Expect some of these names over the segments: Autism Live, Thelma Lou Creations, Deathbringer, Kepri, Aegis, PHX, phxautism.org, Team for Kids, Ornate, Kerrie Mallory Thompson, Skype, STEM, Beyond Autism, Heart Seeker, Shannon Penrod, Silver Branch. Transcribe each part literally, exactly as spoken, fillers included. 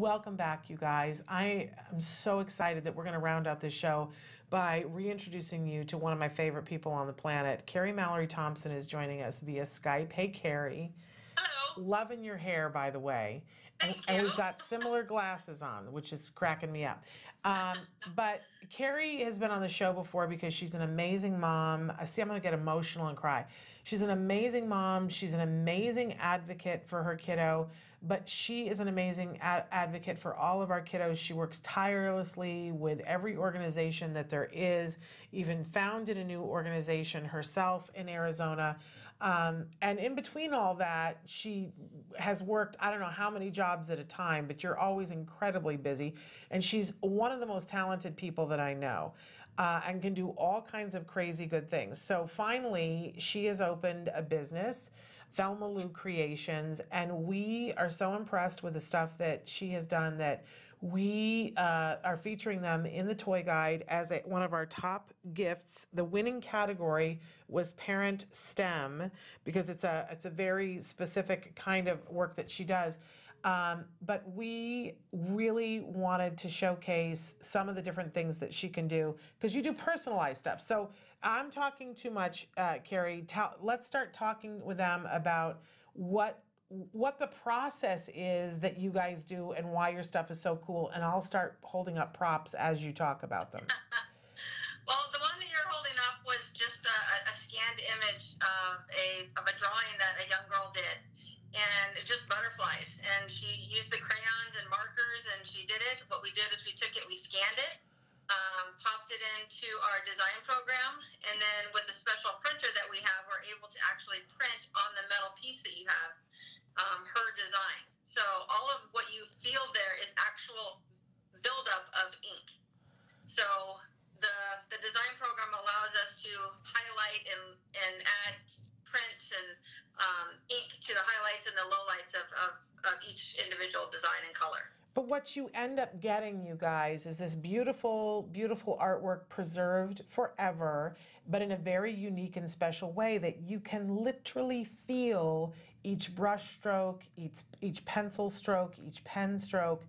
Welcome back, you guys. I am so excited that we're going to round out this show by reintroducing you to one of my favorite people on the planet. Kerrie Mallory Thompson is joining us via Skype. Hey, Kerrie. Hello. Loving your hair, by the way. Thank and, you. And we've got similar glasses on, which is cracking me up. Um, but Kerrie has been on the show before because she's an amazing mom. See, I'm going to get emotional and cry. She's an amazing mom. She's an amazing advocate for her kiddo. But she is an amazing ad advocate for all of our kiddos. She works tirelessly with every organization that there is, even founded a new organization herself in Arizona. Um, and in between all that, she has worked, I don't know how many jobs at a time, but you're always incredibly busy. And she's one of the most talented people that I know, uh, and can do all kinds of crazy good things. So finally, she has opened a business, Thelma Lou Creations, and we are so impressed with the stuff that she has done that we uh, are featuring them in the toy guide as a, one of our top gifts. The winning category was Parent STEM, because it's a it's a very specific kind of work that she does. Um, but we really wanted to showcase some of the different things that she can do, because you do personalized stuff. So I'm talking too much, uh, Kerrie. Tell, let's start talking with them about what what the process is that you guys do and why your stuff is so cool. And I'll start holding up props as you talk about them. Well, the one that you're holding up was just a, a scanned image of a, of a drawing that a young girl did. And it's just butterflies. And she used the crayons and markers, and she did it. What we did is we took it, we scanned it, um, popped it into our design program. And then with the special printer that we have, we're able to actually print on the metal piece that you have. Um, her design. So all of what you feel there is actual buildup of ink. So the the design program allows us to highlight and, and add prints and um, ink to the highlights and the lowlights of, of, of each individual design and color. But what you end up getting, you guys, is this beautiful, beautiful artwork preserved forever, but in a very unique and special way that you can literally feel each brush stroke, each, each pencil stroke, each pen stroke,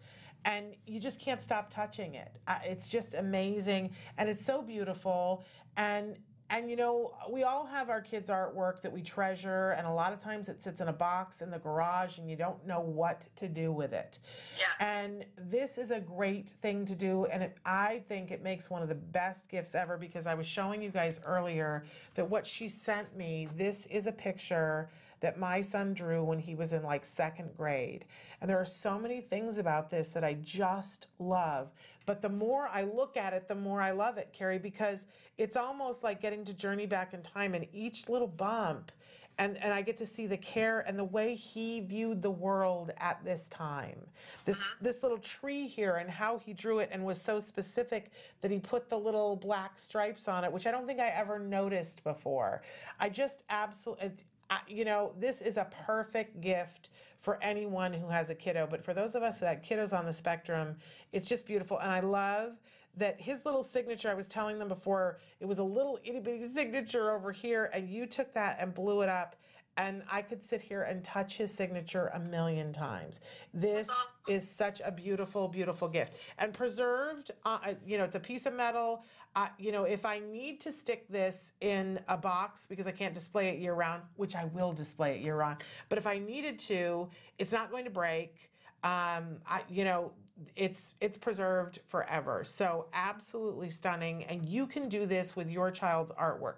and you just can't stop touching it. Uh, it's just amazing, and it's so beautiful. And And, you know, we all have our kids' artwork that we treasure, and a lot of times it sits in a box in the garage and you don't know what to do with it. Yeah. And this is a great thing to do, and it, I think it makes one of the best gifts ever, because I was showing you guys earlier that what she sent me, this is a picture that my son drew when he was in like second grade. And there are so many things about this that I just love. But the more I look at it, the more I love it, Kerrie, because it's almost like getting to journey back in time, and each little bump, and, and I get to see the care and the way he viewed the world at this time. This, mm-hmm. this little tree here and how he drew it, and was so specific that he put the little black stripes on it, which I don't think I ever noticed before. I just absolutely... I, you know, this is a perfect gift for anyone who has a kiddo. But for those of us that kiddos on the spectrum, it's just beautiful. And I love that his little signature, I was telling them before, it was a little itty bitty signature over here, and you took that and blew it up. And I could sit here and touch his signature a million times. This is such a beautiful, beautiful gift. And preserved, uh, you know, it's a piece of metal. Uh, you know, if I need to stick this in a box because I can't display it year round, which I will display it year round, but if I needed to, it's not going to break. Um, I, you know, it's it's preserved forever. So absolutely stunning. And you can do this with your child's artwork.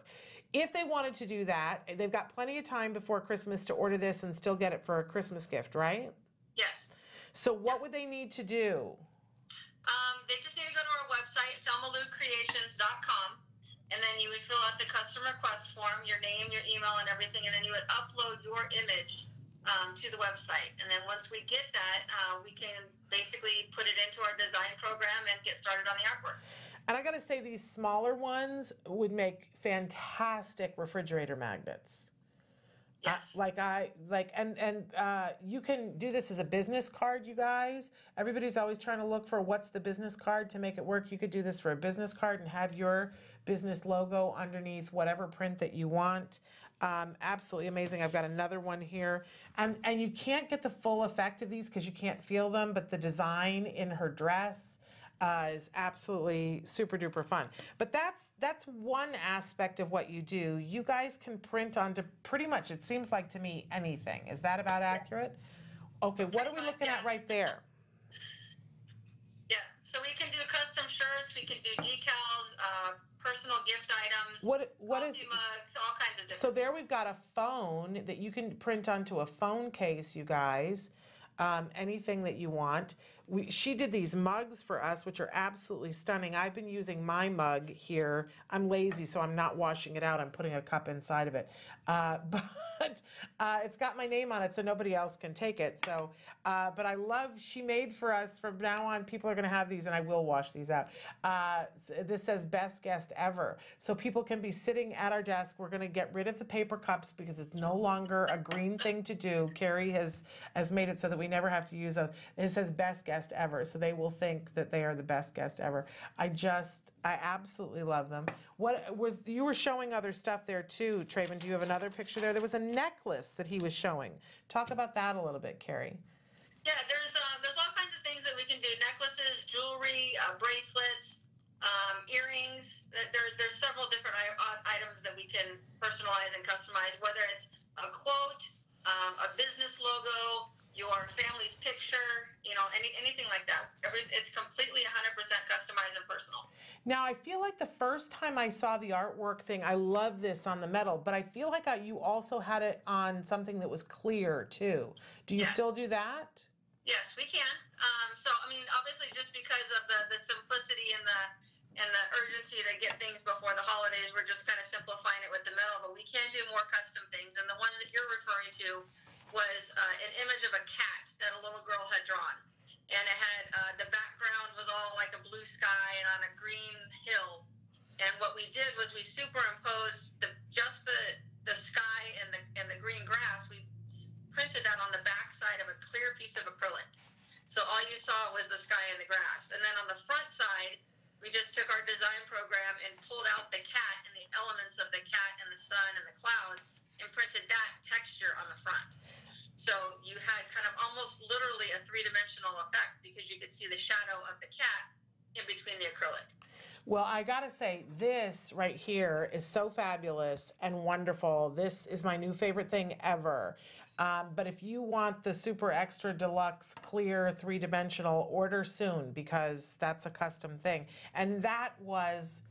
If they wanted to do that, they've got plenty of time before Christmas to order this and still get it for a Christmas gift, right? Yes. So what yeah. would they need to do? Um, they just need to go to our website, Thelma Lou Creations dot com, and then you would fill out the custom request form, your name, your email, and everything, and then you would upload your image Um, to the website. And then once we get that, uh, we can basically put it into our design program and get started on the artwork. And I gotta say, these smaller ones would make fantastic refrigerator magnets. Yes. Uh, like I like and and uh, you can do this as a business card, you guys. Everybody's always trying to look for what's the business card to make it work. You could do this for a business card and have your business logo underneath whatever print that you want. Um, absolutely amazing. I've got another one here. Um, and you can't get the full effect of these because you can't feel them, but the design in her dress uh, is absolutely super duper fun. But that's that's one aspect of what you do. You guys can print onto pretty much, it seems like to me, anything. Is that about accurate? Okay, what are we looking at right there? Yeah, so we can do custom shirts, we can do decals, uh, personal gift items, what, what is, mugs, all kinds of different. So there we've got a phone that you can print onto a phone case, you guys, um, anything that you want. We, she did these mugs for us, which are absolutely stunning. I've been using my mug here. I'm lazy, so I'm not washing it out. I'm putting a cup inside of it. Uh, but uh, it's got my name on it, so nobody else can take it. So, uh, but I love she made for us. From now on, people are going to have these, and I will wash these out. Uh, this says best guest ever. So people can be sitting at our desk. We're going to get rid of the paper cups because it's no longer a green thing to do. Kerrie has, has made it so that we never have to use those. It says best guest guest ever, so they will think that they are the best guest ever. I just, I absolutely love them. What was, you were showing other stuff there too, Traven. Do you have another picture there? There was a necklace that he was showing. Talk about that a little bit, Kerrie. Yeah, there's uh, there's all kinds of things that we can do: necklaces, jewelry, uh, bracelets, um, earrings. There, there's several different items that we can personalize and customize. Whether it's a quote, um, a business logo, your family's picture, you know, any, anything like that. Every, it's completely one hundred percent customized and personal. Now, I feel like the first time I saw the artwork thing, I love this on the metal, but I feel like I, you also had it on something that was clear, too. Do you yes. still do that? Yes, we can. Um, so, I mean, obviously, just because of the, the simplicity and the and the urgency to get things before the holidays, we're just kind of simplifying it with the metal, but we can do more custom things. And the one that you're referring to was uh, an image of a cat that a little girl had drawn. And it had, uh, the background was all like a blue sky and on a green hill. And what we did was we superimposed the, just the, the sky and the, and the green grass. We printed that on the back side of a clear piece of acrylic. So all you saw was the sky and the grass. And then on the front side, we just took our design program and pulled out the cat and the elements of the cat and the sun and the clouds and printed that texture on the front. So you had kind of almost literally a three-dimensional effect because you could see the shadow of the cat in between the acrylic. Well, I gotta say, this right here is so fabulous and wonderful. This is my new favorite thing ever. Um, but if you want the super extra deluxe clear three-dimensional, order soon because that's a custom thing. And that was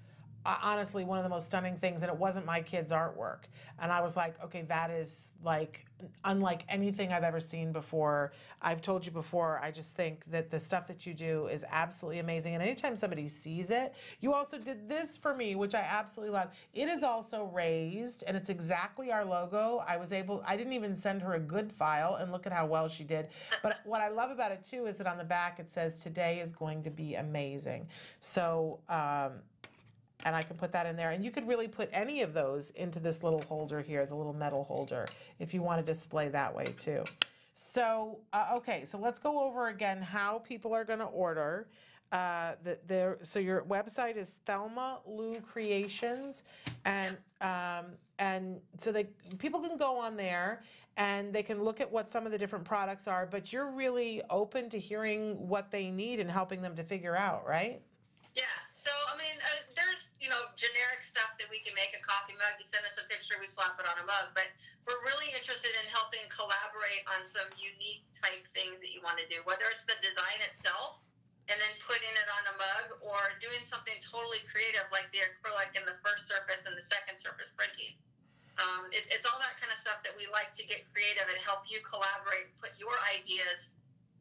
uh, honestly one of the most stunning things, and it wasn't my kids' artwork. And I was like, okay, that is like unlike anything I've ever seen before. I've told you before, I just think that the stuff that you do is absolutely amazing. And anytime somebody sees it, you also did this for me, which I absolutely love. It is also raised, and it's exactly our logo. I was able, I didn't even send her a good file, and look at how well she did. But what I love about it, too, is that on the back it says, today is going to be amazing. So, um, and I can put that in there. And you could really put any of those into this little holder here, the little metal holder, if you want to display that way too. So, uh, okay, so let's go over again how people are going to order. Uh, the, the, so your website is Thelma Lou Creations, and um, and so they people can go on there and they can look at what some of the different products are, but you're really open to hearing what they need and helping them to figure out, right? Yeah, so I mean, uh, there's, you know, generic stuff that we can make a coffee mug. You send us a picture, we slap it on a mug. But we're really interested in helping collaborate on some unique type things that you want to do, whether it's the design itself and then putting it on a mug or doing something totally creative like the acrylic in the first surface and the second surface printing. Um, it, it's all that kind of stuff that we like to get creative and help you collaborate and put your ideas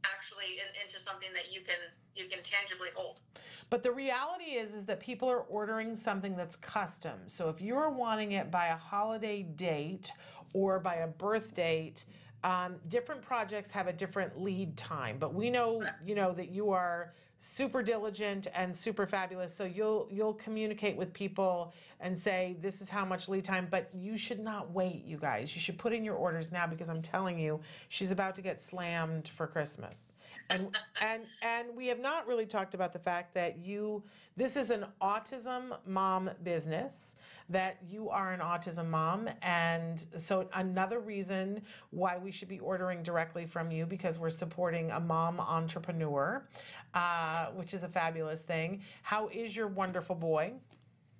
actually in, into something that you can you can tangibly hold. But the reality is is that people are ordering something that's custom. So if you're wanting it by a holiday date or by a birth date, um, different projects have a different lead time. But we know, you know, that you are super diligent and super fabulous. So you'll you'll communicate with people and say, this is how much lead time, but you should not wait, you guys. You should put in your orders now, because I'm telling you, she's about to get slammed for Christmas. And and and we have not really talked about the fact that you this is an autism mom business, that you are an autism mom, and so another reason why we should be ordering directly from you, because we're supporting a mom entrepreneur. Uh, Uh, which is a fabulous thing. How is your wonderful boy?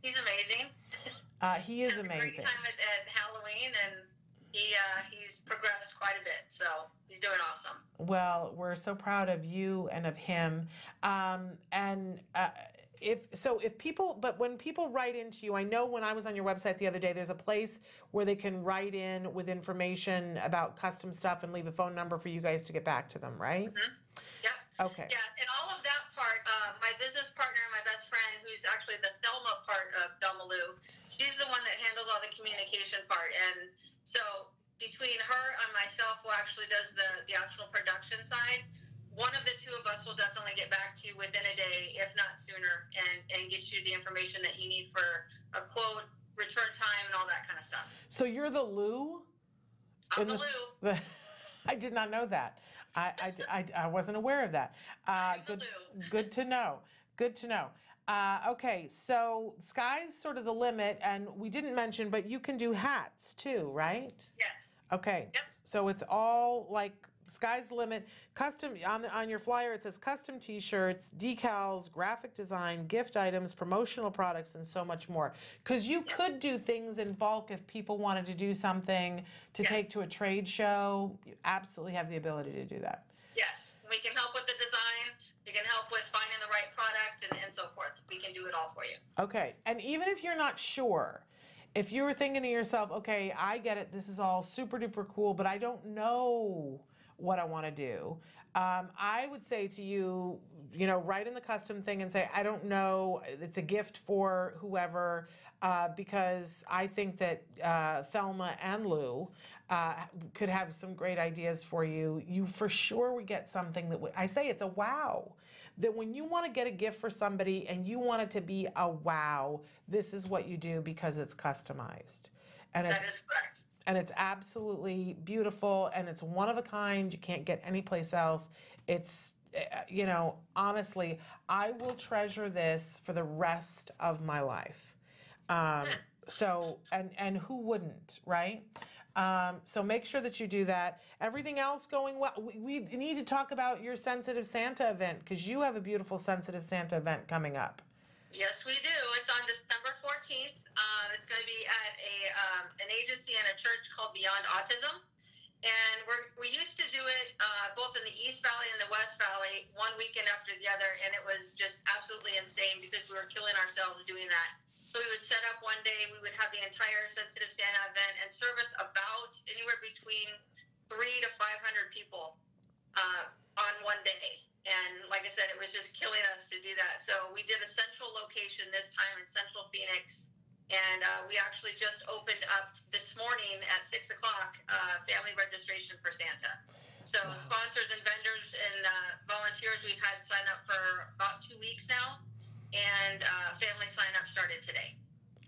He's amazing. Uh, he is amazing. He had a great time at, at Halloween, and he uh, he's progressed quite a bit, so he's doing awesome. Well, we're so proud of you and of him. Um, and uh, if so, if people, but when people write into you, I know when I was on your website the other day, there's a place where they can write in with information about custom stuff and leave a phone number for you guys to get back to them, right? Mm-hmm. Yep. Okay. Yeah, and all of that part, uh, my business partner, my best friend, who's actually the Thelma part of Thelma Lou, she's the one that handles all the communication part. And so between her and myself, who actually does the, the actual production side, one of the two of us will definitely get back to you within a day, if not sooner, and, and get you the information that you need for a quote, return time, and all that kind of stuff. So you're the Lou? I'm the, the Lou. The, I did not know that. I, I, I, I wasn't aware of that. Uh, good, good to know. Good to know. Uh, okay, so sky's sort of the limit, and we didn't mention, but you can do hats too, right? Yes. Okay. Yep. So it's all like sky's the limit. Custom on the, on your flyer, it says custom T-shirts, decals, graphic design, gift items, promotional products, and so much more. Because you yep. could do things in bulk if people wanted to do something to yep. take to a trade show. You absolutely have the ability to do that. Yes, we can help with the design. We can help with finding the right product and, and so forth. We can do it all for you. Okay, and even if you're not sure. If you were thinking to yourself, okay, I get it, this is all super duper cool, but I don't know what I want to do, um, I would say to you, you know, write in the custom thing and say, I don't know, it's a gift for whoever, uh, because I think that uh, Thelma and Lou uh, could have some great ideas for you. You for sure would get something that, I say it's a wow. That when you want to get a gift for somebody and you want it to be a wow, this is what you do because it's customized. And it's, that is correct. And it's absolutely beautiful, and it's one of a kind. You can't get anyplace else. It's, you know, honestly, I will treasure this for the rest of my life. Um, so, and, and who wouldn't, right? Um, so make sure that you do that. Everything else going well. We, we need to talk about your Sensitive Santa event, because you have a beautiful Sensitive Santa event coming up. Yes, we do. It's on December fourteenth. Uh, it's going to be at a um, an agency and a church called Beyond Autism. And we're, we used to do it uh, both in the East Valley and the West Valley, one weekend after the other. And it was just absolutely insane because we were killing ourselves doing that. So we would set up one day, we would have the entire Sensitive Santa event and service about anywhere between three to five hundred people uh, on one day. And like I said, it was just killing us to do that. So we did a central location this time in Central Phoenix. And uh, we actually just opened up this morning at six o'clock uh, family registration for Santa. So wow. Sponsors and vendors and uh, volunteers we've had sign up for about two weeks now. And uh, family sign up started today.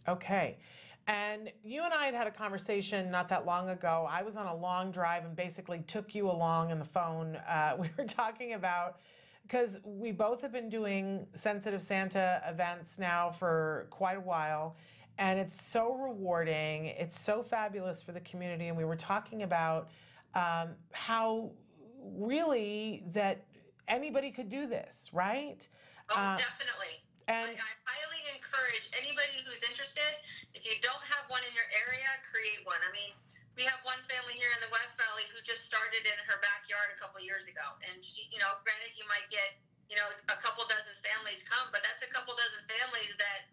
Okay. And you and I had had a conversation not that long ago. I was on a long drive and basically took you along on the phone. Uh, we were talking about, because we both have been doing Sensitive Santa events now for quite a while, and it's so rewarding. It's so fabulous for the community. And we were talking about um, how really that anybody could do this, right? Oh, um, definitely. And I, I highly encourage anybody who's interested, if you don't have one in your area, create one. I mean, we have one family here in the West Valley who just started in her backyard a couple years ago. And, she, you know, granted, you might get, you know, a couple dozen families come, but that's a couple dozen families that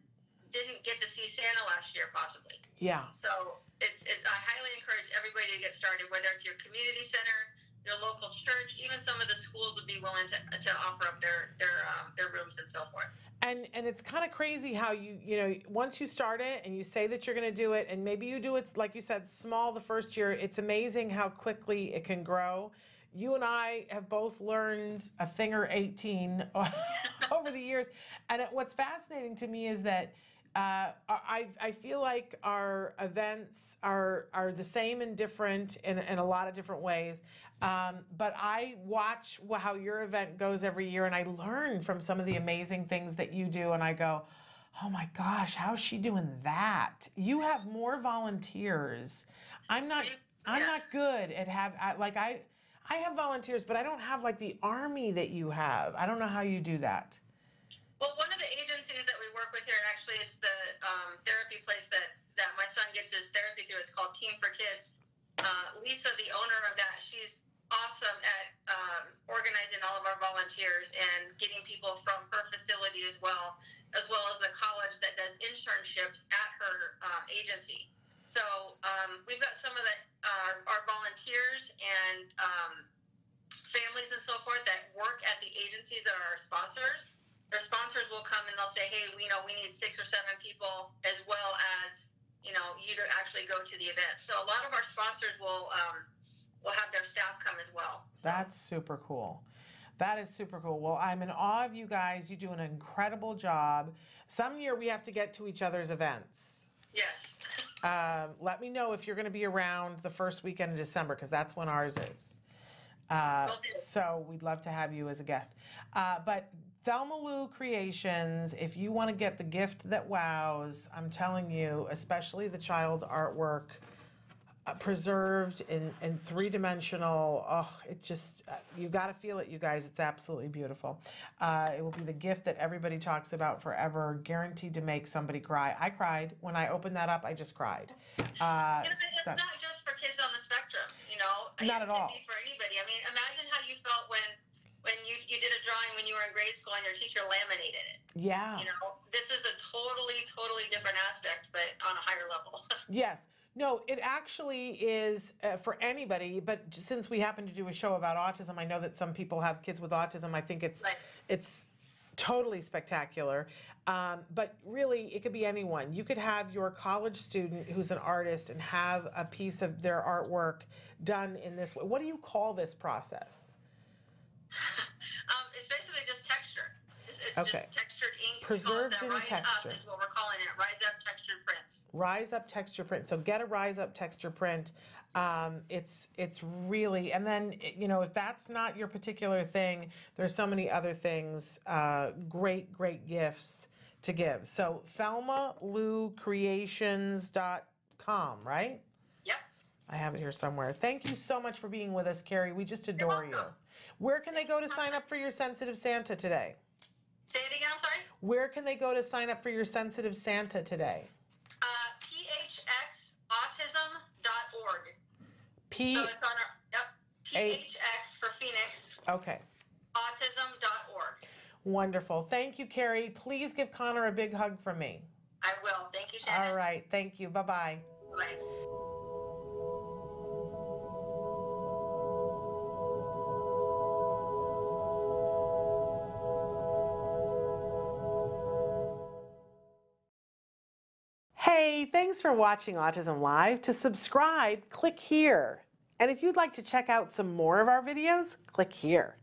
didn't get to see Santa last year, possibly. Yeah. So it's, it's, I highly encourage everybody to get started, whether it's your community center, your local church, even some of the schools would be willing to, to offer up their their um, their rooms and so forth. And and it's kind of crazy how you you know once you start it and you say that you're going to do it, and maybe you do it, like you said, small the first year. It's amazing how quickly it can grow. you and I have both learned a thing or eighteen over the years. And what's fascinating to me is that uh, I, I feel like our events are, are the same and different in, in a lot of different ways. Um, but I watch how your event goes every year, and I learn from some of the amazing things that you do, and I go, oh my gosh, how's she doing that? You have more volunteers. I'm not I'm not good at have I, like I I have volunteers, but I don't have like the army that you have. I don't know how you do that. Well, one of the agencies that we work with here, and actually it's the um, therapy place that, that my son gets his therapy through. It's called Team for Kids. Uh, Lisa, the owner of that, she's awesome at um, organizing all of our volunteers and getting people from her facility as well, as well as a college that does internships at her um, agency. So um, we've got some of the, uh, our volunteers and um, families and so forth that work at the agencies that are our sponsors. Their sponsors will come and they'll say, hey, we know we need six or seven people as well as, you know, you to actually go to the event. So a lot of our sponsors will, um, will have their staff come as well. So. That's super cool. That is super cool. Well, I'm in awe of you guys. You do an incredible job. Some year we have to get to each other's events. Yes. Uh, let me know if you're going to be around the first weekend of December, because that's when ours is. Uh, so we'd love to have you as a guest. Uh, but Thelma Lou Creations, if you want to get the gift that wows, I'm telling you, especially the child's artwork, Uh, preserved in, in three-dimensional, oh, it just, uh, you got to feel it, you guys. It's absolutely beautiful. Uh, it will be the gift that everybody talks about forever, guaranteed to make somebody cry. I cried. When I opened that up, I just cried. Uh, it's not just for kids on the spectrum, you know. Not at all. It could be for anybody. I mean, imagine how you felt when, when you, you did a drawing when you were in grade school and your teacher laminated it. Yeah. You know, this is a totally, totally different aspect, but on a higher level. Yes. No, it actually is uh, for anybody, but since we happen to do a show about autism, I know that some people have kids with autism. I think it's, right. It's totally spectacular, um, but really it could be anyone. You could have your college student who's an artist and have a piece of their artwork done in this way. What do you call this process? um, it's basically just texture. It's, it's okay. Just textured ink. Preserved in rise texture. Up is what we're calling it, Rise Up Textured Prints. Rise Up Texture Print. So get a Rise Up Texture Print. Um, it's it's really, and then, you know, if that's not your particular thing, there's so many other things, uh, great, great gifts to give. So Thelma Lou Creations dot com, right? Yep. I have it here somewhere. Thank you so much for being with us, Kerrie. We just adore you. Where can they go to sign up for your Sensitive Santa today? Say it again, I'm sorry? Where can they go to sign up for your Sensitive Santa today? Uh, P H X autism dot org. P. So it's on our, yep, P H X for Phoenix. Okay. autism dot org. Wonderful. Thank you, Kerrie. Please give Connor a big hug from me. I will. Thank you, Shannon. All right. Thank you. Bye-bye. Bye. Thanks for watching Autism Live. To subscribe, click here. And if you'd like to check out some more of our videos, click here.